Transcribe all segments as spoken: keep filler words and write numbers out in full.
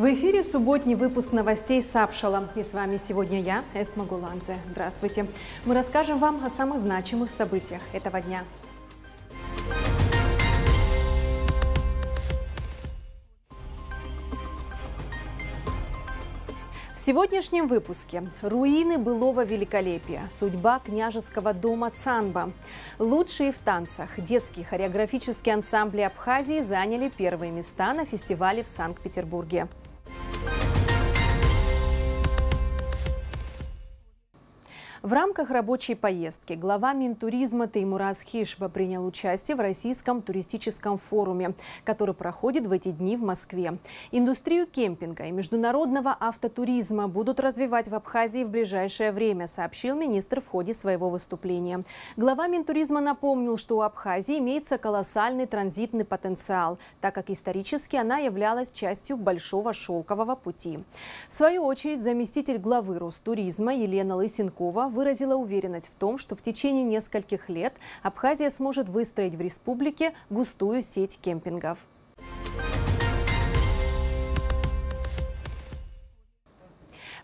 В эфире субботний выпуск новостей с Апшалом. И с вами сегодня я, Эсма Голандзия. Здравствуйте. Мы расскажем вам о самых значимых событиях этого дня. В сегодняшнем выпуске руины былого великолепия, судьба княжеского дома Цанба, лучшие в танцах, детские хореографические ансамбли Абхазии заняли первые места на фестивале в Санкт-Петербурге. В рамках рабочей поездки глава Минтуризма Теймурас Хишба принял участие в Российском туристическом форуме, который проходит в эти дни в Москве. Индустрию кемпинга и международного автотуризма будут развивать в Абхазии в ближайшее время, сообщил министр в ходе своего выступления. Глава Минтуризма напомнил, что у Абхазии имеется колоссальный транзитный потенциал, так как исторически она являлась частью Большого шелкового пути. В свою очередь, заместитель главы Ростуризма Елена Лысенкова выразила уверенность в том, что в течение нескольких лет Абхазия сможет выстроить в республике густую сеть кемпингов.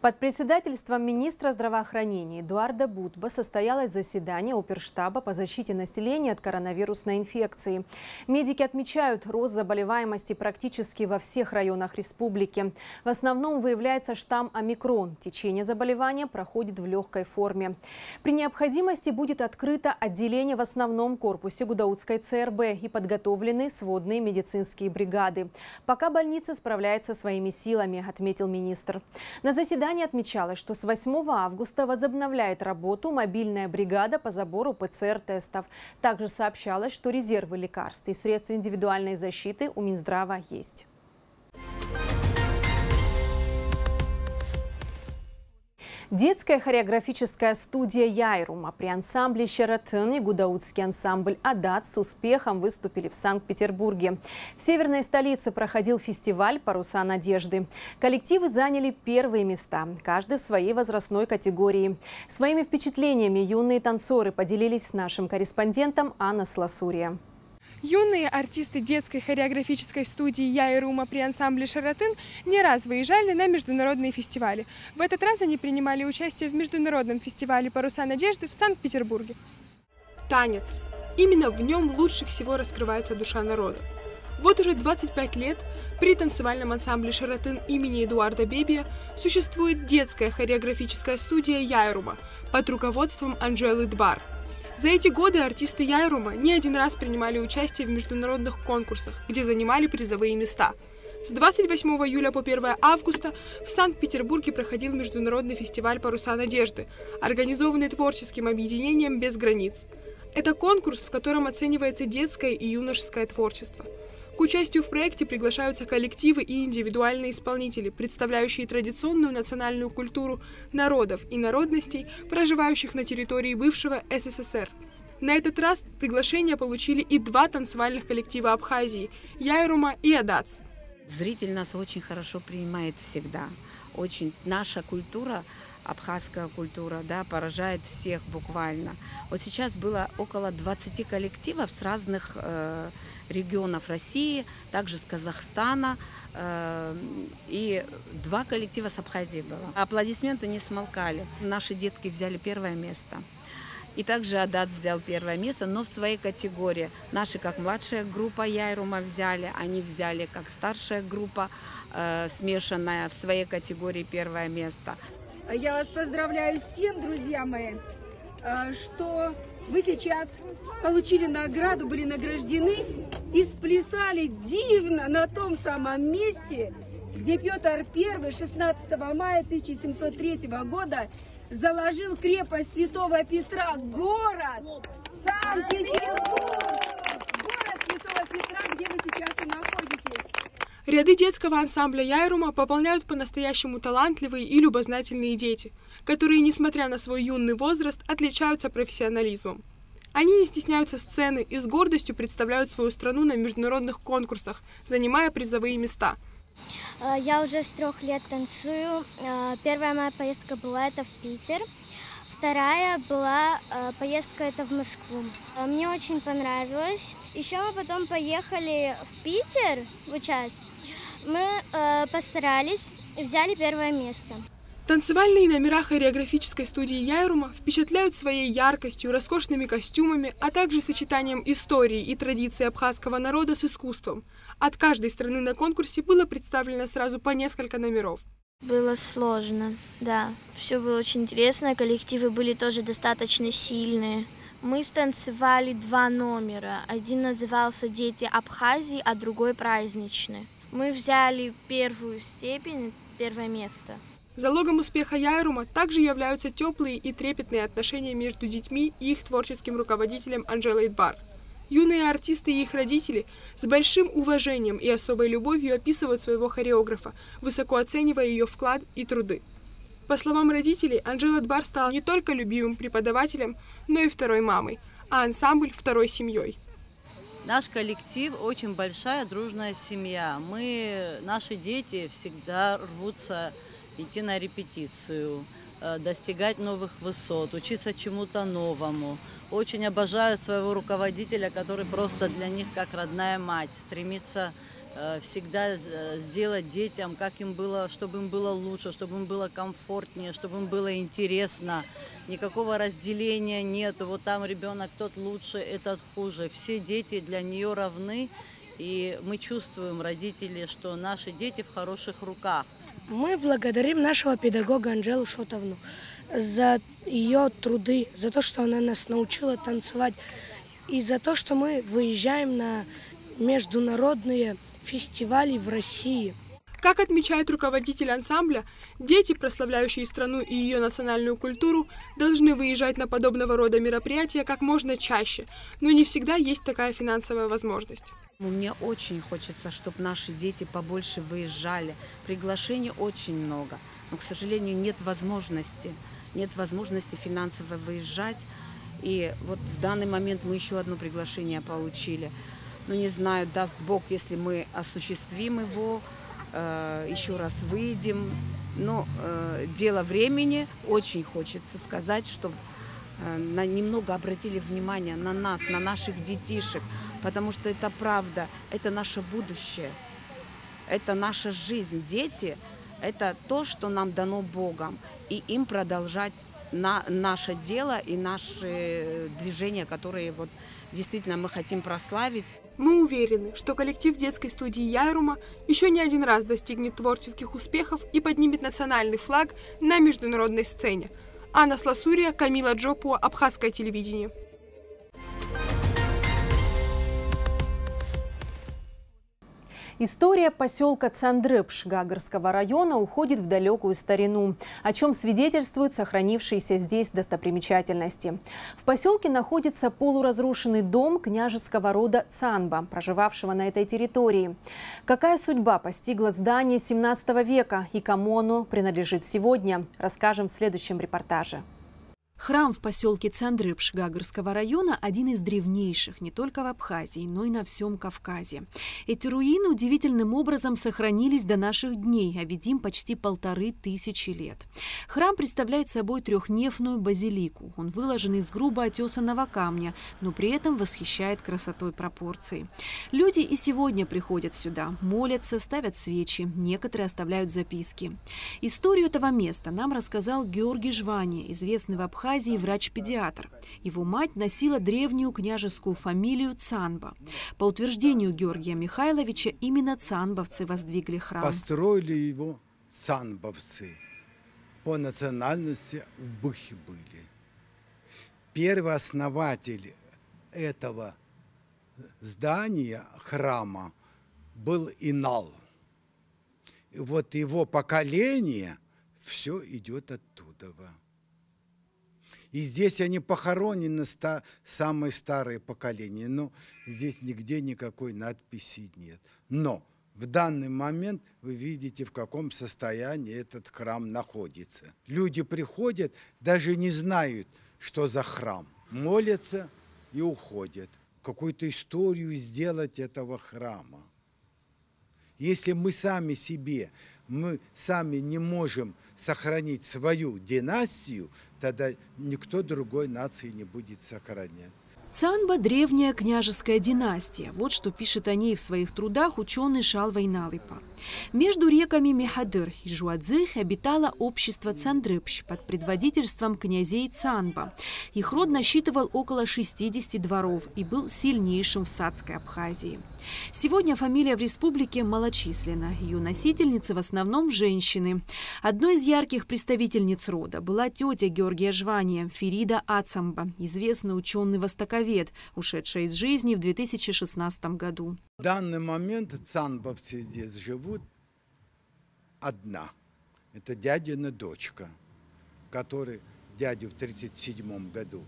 Под председательством министра здравоохранения Эдуарда Бутба состоялось заседание оперштаба по защите населения от коронавирусной инфекции. Медики отмечают рост заболеваемости практически во всех районах республики. В основном выявляется штамм омикрон. Течение заболевания проходит в легкой форме. При необходимости будет открыто отделение в основном корпусе Гудаутской ЦРБ и подготовлены сводные медицинские бригады. Пока больница справляется своими силами, отметил министр. На заседании отмечалось, что с восьмого августа возобновляет работу мобильная бригада по забору ПЦР-тестов. Также сообщалось, что резервы лекарств и средств индивидуальной защиты у Минздрава есть. Детская хореографическая студия «Яйрума» при ансамбле «Щератен» и гудаутский ансамбль «Адат» с успехом выступили в Санкт-Петербурге. В северной столице проходил фестиваль «Паруса надежды». Коллективы заняли первые места, каждый в своей возрастной категории. Своими впечатлениями юные танцоры поделились с нашим корреспондентом Анна Сласурия. Юные артисты детской хореографической студии «Яйрума» при ансамбле «Щератен» не раз выезжали на международные фестивали. В этот раз они принимали участие в международном фестивале «Паруса надежды» в Санкт-Петербурге. Танец. Именно в нем лучше всего раскрывается душа народа. Вот уже двадцать пять лет при танцевальном ансамбле «Щератен» имени Эдуарда Бебия существует детская хореографическая студия «Яйрума» под руководством Анжелы Дбарр. За эти годы артисты «Яйрума» не один раз принимали участие в международных конкурсах, где занимали призовые места. С двадцать восьмого июля по первое августа в Санкт-Петербурге проходил международный фестиваль «Паруса надежды», организованный творческим объединением «Без границ». Это конкурс, в котором оценивается детское и юношеское творчество. К участию в проекте приглашаются коллективы и индивидуальные исполнители, представляющие традиционную национальную культуру народов и народностей, проживающих на территории бывшего СССР. На этот раз приглашение получили и два танцевальных коллектива Абхазии – «Яйрума» и «Адац». Зритель нас очень хорошо принимает всегда. Очень наша культура, абхазская культура, да, поражает всех буквально. Вот сейчас было около двадцати коллективов с разных э, регионов России, также с Казахстана, э, и два коллектива с Абхазии было. Аплодисменты не смолкали. Наши детки взяли первое место. И также Адат взял первое место, но в своей категории. Наши как младшая группа «Яйрума» взяли, они взяли как старшая группа э, смешанная в своей категории первое место. Я вас поздравляю с тем, друзья мои, что вы сейчас получили награду, были награждены и сплясали дивно на том самом месте, где Петр Первый шестнадцатого мая тысяча семьсот третьего года заложил крепость Святого Петра, город Санкт-Петербург, город Святого Петра, где вы сейчас и находитесь. Ряды детского ансамбля «Яйрума» пополняют по-настоящему талантливые и любознательные дети, которые, несмотря на свой юный возраст, отличаются профессионализмом. Они не стесняются сцены и с гордостью представляют свою страну на международных конкурсах, занимая призовые места. Я уже с трех лет танцую. Первая моя поездка была это в Питер. Вторая была поездка это в Москву. Мне очень понравилось. Еще мы потом поехали в Питер в участие. Мы э, постарались и взяли первое место. Танцевальные номера хореографической студии Яйрума впечатляют своей яркостью, роскошными костюмами, а также сочетанием истории и традиций абхазского народа с искусством. От каждой страны на конкурсе было представлено сразу по несколько номеров. Было сложно, да. Все было очень интересно, коллективы были тоже достаточно сильные. Мы станцевали два номера. Один назывался «Дети Абхазии», а другой «Праздничный». Мы взяли первую степень, первое место. Залогом успеха Яйрума также являются теплые и трепетные отношения между детьми и их творческим руководителем Анжелой Дбарр. Юные артисты и их родители с большим уважением и особой любовью описывают своего хореографа, высоко оценивая ее вклад и труды. По словам родителей, Анжела Дбарр стала не только любимым преподавателем, но и второй мамой, а ансамбль – второй семьей. Наш коллектив очень большая дружная семья. Мы, наши дети всегда рвутся идти на репетицию, достигать новых высот, учиться чему-то новому. Очень обожают своего руководителя, который просто для них как родная мать, стремится всегда сделать детям, как им было, чтобы им было лучше, чтобы им было комфортнее, чтобы им было интересно. Никакого разделения нет, вот там ребенок тот лучше, этот хуже. Все дети для нее равны, и мы чувствуем, родители, что наши дети в хороших руках. Мы благодарим нашего педагога Анжелу Шотовну за ее труды, за то, что она нас научила танцевать, и за то, что мы выезжаем на международные фестивали в России. Как отмечает руководитель ансамбля, дети, прославляющие страну и ее национальную культуру, должны выезжать на подобного рода мероприятия как можно чаще, но не всегда есть такая финансовая возможность. Мне очень хочется, чтобы наши дети побольше выезжали. Приглашений очень много, но, к сожалению, нет возможности, нет возможности финансово выезжать. И вот в данный момент мы еще одно приглашение получили. Ну, не знаю, даст Бог, если мы осуществим его, э, еще раз выйдем. Но э, дело времени. Очень хочется сказать, чтобы э, на, немного обратили внимание на нас, на наших детишек. Потому что это правда, это наше будущее, это наша жизнь. Дети – это то, что нам дано Богом, и им продолжать на, наше дело и наши движения, которые вот действительно мы хотим прославить. Мы уверены, что коллектив детской студии Яйрума еще не один раз достигнет творческих успехов и поднимет национальный флаг на международной сцене. Анна Сласурия, Камила Джопуа, Абхазское телевидение. История поселка Цандрыпш Гагарского района уходит в далекую старину, о чем свидетельствуют сохранившиеся здесь достопримечательности. В поселке находится полуразрушенный дом княжеского рода Цанба, проживавшего на этой территории. Какая судьба постигла здание семнадцатого века и кому оно принадлежит сегодня, расскажем в следующем репортаже. Храм в поселке Цандрыпш Гагарского района один из древнейших не только в Абхазии, но и на всем Кавказе. Эти руины удивительным образом сохранились до наших дней, а ведь им почти полторы тысячи лет. Храм представляет собой трехнефную базилику. Он выложен из грубо отесанного камня, но при этом восхищает красотой пропорций. Люди и сегодня приходят сюда, молятся, ставят свечи, некоторые оставляют записки. Историю этого места нам рассказал Георгий Жвани, известный в Абхазии врач-педиатр. Его мать носила древнюю княжескую фамилию Цанба. По утверждению Георгия Михайловича, именно цанбовцы воздвигли храм. Построили его цанбовцы. По национальности убыхи были. Первый основатель этого здания, храма, был Инал. И вот его поколение все идет оттуда. И здесь они похоронены, ста, самые старые поколения. Но здесь нигде никакой надписи нет. Но в данный момент вы видите, в каком состоянии этот храм находится. Люди приходят, даже не знают, что за храм. Молятся и уходят. Какую-то историю сделать этого храма. Если мы сами себе, мы сами не можем сохранить свою династию, тогда никто другой нации не будет сохранять. Цанба – древняя княжеская династия. Вот что пишет о ней в своих трудах ученый Шалва Налипа. Между реками Мехадыр и Жуадзых обитало общество Цандрыпш под предводительством князей Цанба. Их род насчитывал около шестидесяти дворов и был сильнейшим в садской Абхазии. Сегодня фамилия в республике малочисленна. Ее носительницы в основном женщины. Одной из ярких представительниц рода была тетя Георгия Жвани, Ферида Ацамба, известный ученый-востоковед, ушедшая из жизни в две тысячи шестнадцатом году. В данный момент цанбовцы здесь живут одна. Это дядина дочка, которую дядю в тридцать седьмом году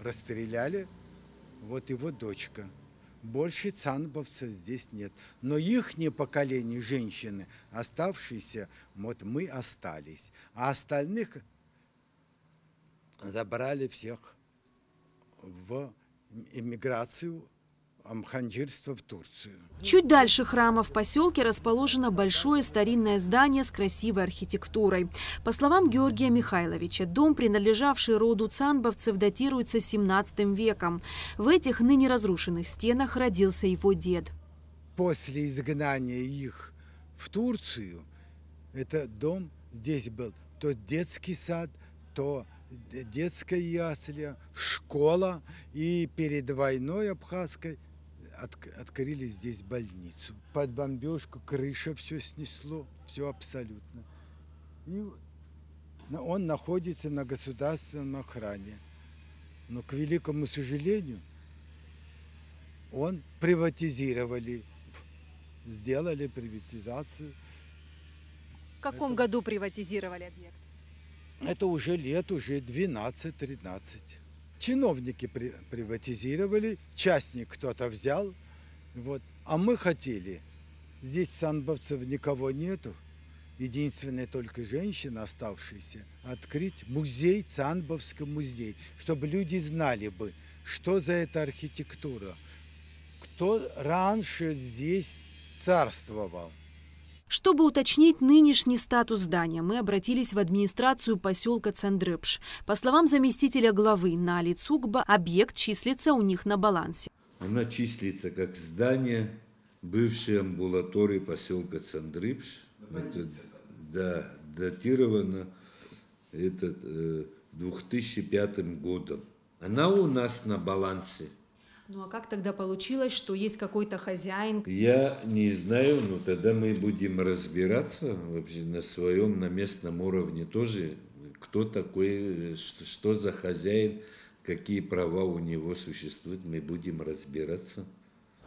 расстреляли. Вот его дочка. Больше цанбовцев здесь нет. Но ихнее поколение женщины, оставшиеся, вот мы остались. А остальных забрали всех в эмиграцию, амханджирство в Турцию. Чуть дальше храма в поселке расположено большое старинное здание с красивой архитектурой. По словам Георгия Михайловича, дом, принадлежавший роду цанбовцев, датируется семнадцатым веком. В этих ныне разрушенных стенах родился его дед. После изгнания их в Турцию, этот дом здесь был то детский сад, то детская ясли, школа, и перед войной абхазской открыли здесь больницу. Под бомбежку крыша все снесло, все абсолютно. И он находится на государственном охране. Но, к великому сожалению, он приватизировали, сделали приватизацию. В каком Это... году приватизировали объект? Это уже лет уже двенадцать-тринадцать. Чиновники при, приватизировали, частник кто-то взял. Вот. А мы хотели. Здесь цанбовцев никого нету. Единственная только женщина оставшаяся. Открыть музей, цанбовский музей. Чтобы люди знали бы, что за эта архитектура. Кто раньше здесь царствовал. Чтобы уточнить нынешний статус здания, мы обратились в администрацию поселка Цандрыпш. По словам заместителя главы Нали Цугба, объект числится у них на балансе. Она числится как здание бывшей амбулатории поселка Цандрыпш. Это, да, датировано этот, э, две тысячи пятым годом. Она у нас на балансе. Ну а как тогда получилось, что есть какой-то хозяин? Я не знаю, но тогда мы будем разбираться вообще на своем, на местном уровне тоже, кто такой, что, что за хозяин, какие права у него существуют, мы будем разбираться.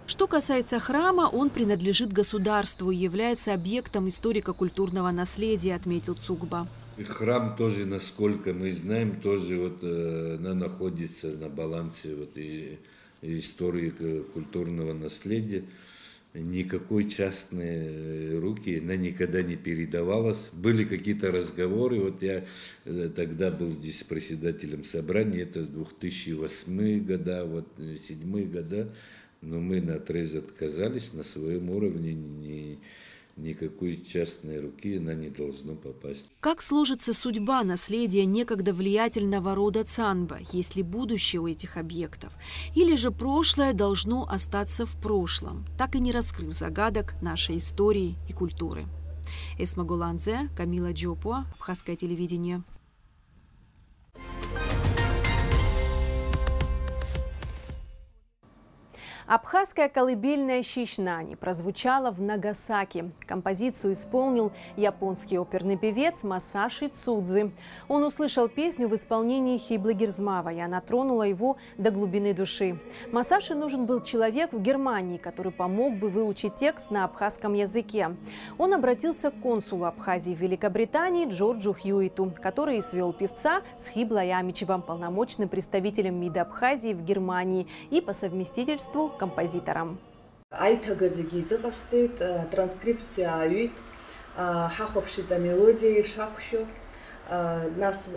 Что касается храма, он принадлежит государству и является объектом историко-культурного наследия, отметил Цугба. Храм тоже, насколько мы знаем, тоже вот, она находится на балансе вот и... истории культурного наследия. Никакой частной руки она никогда не передавалась. Были какие-то разговоры. Вот я тогда был здесь председателем собрания. Это две тысячи восьмые года, вот, две тысячи седьмые года. Но мы на отрез отказались. На своем уровне не... никакой частной руки она не должна попасть. Как сложится судьба наследия некогда влиятельного рода Цанба, если будущее у этих объектов? Или же прошлое должно остаться в прошлом, так и не раскрыв загадок нашей истории и культуры? Эсма Голандзия, Камила Джопуа, Абхазское телевидение. Абхазская колыбельная «Щищнани» прозвучала в Нагасаки. Композицию исполнил японский оперный певец Масаши Цудзи. Он услышал песню в исполнении Хиблы Герзмава, и она тронула его до глубины души. Масаши нужен был человек в Германии, который помог бы выучить текст на абхазском языке. Он обратился к консулу Абхазии в Великобритании Джорджу Хьюиту, который свел певца с Хиблой Ямичевым, полномочным представителем МИД Абхазии в Германии и по совместительству композитором. Транскрипция АЮИТ, хахопшита мелодии, шаххё, нас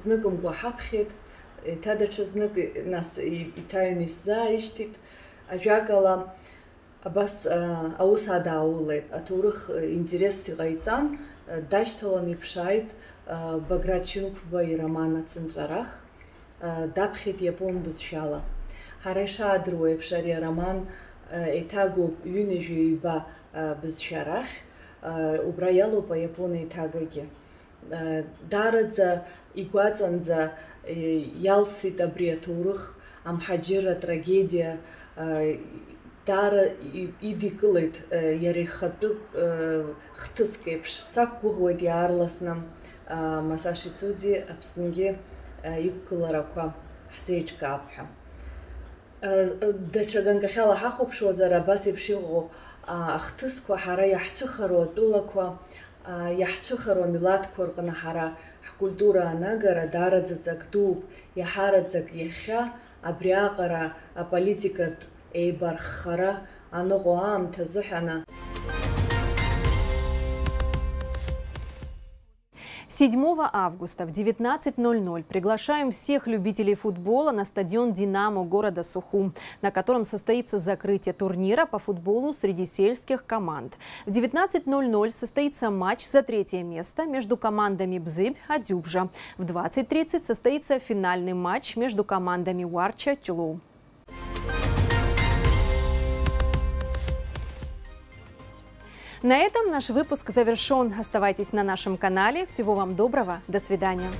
знаком гуахапхет, тадача знак нас и тайный заиштит, ажагала абас аусадаулет, атурых интерес гайцан, даштала нипшайт, баграчинкба и романа цинцарах, дабхет япон бузфяла. Хареша дроепшари роман этагу юнежиба без шарах убраяло по Японии тагаги. Дарадза игуадзанза ялси табриатурух амхаджира трагедия дара идиклит ярихатук хтыскепш сакугуди арласнам Масаши Цудзи апснги иккларака хзечка апха. Дачаганга хела хахопшо зарабасипшиго ахтыску хара яхтюхаро дулаква яхтюхаро милаткоргана хара культура анагара дарадзацак дуб яхарадзак яхя абриакара политика эйбархара аныгоам тазыхана. седьмого августа в девятнадцать ноль-ноль приглашаем всех любителей футбола на стадион «Динамо» города Сухум, на котором состоится закрытие турнира по футболу среди сельских команд. В девятнадцать ноль-ноль состоится матч за третье место между командами Бзыбь и Адюбжа. В двадцать тридцать состоится финальный матч между командами Уарча и Чулу. На этом наш выпуск завершен. Оставайтесь на нашем канале. Всего вам доброго. До свидания.